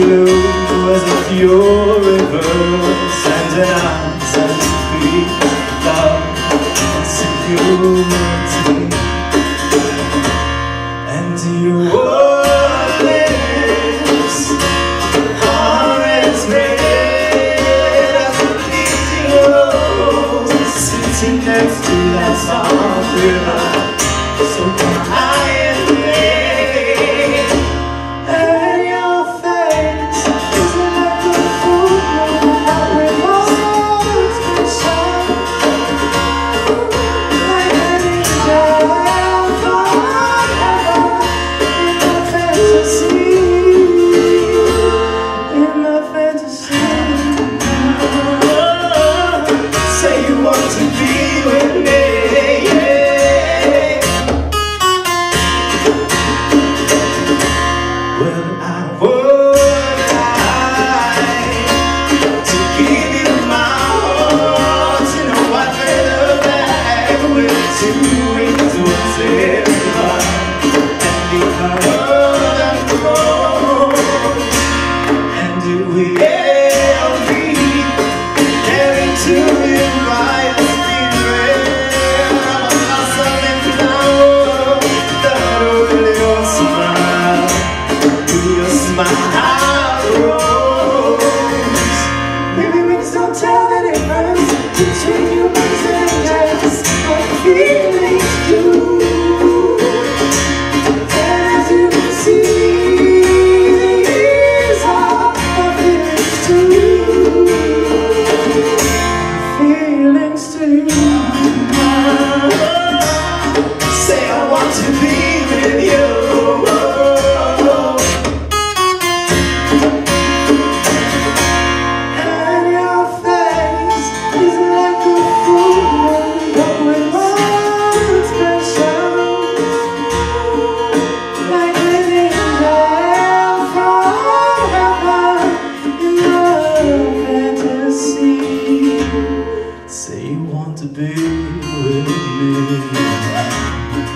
blue was a pure reverse and an answer to free love and security. And you wore lips, are as red as a bleeding rose, sitting next to that soft river, so high and red. Say you want to be with me.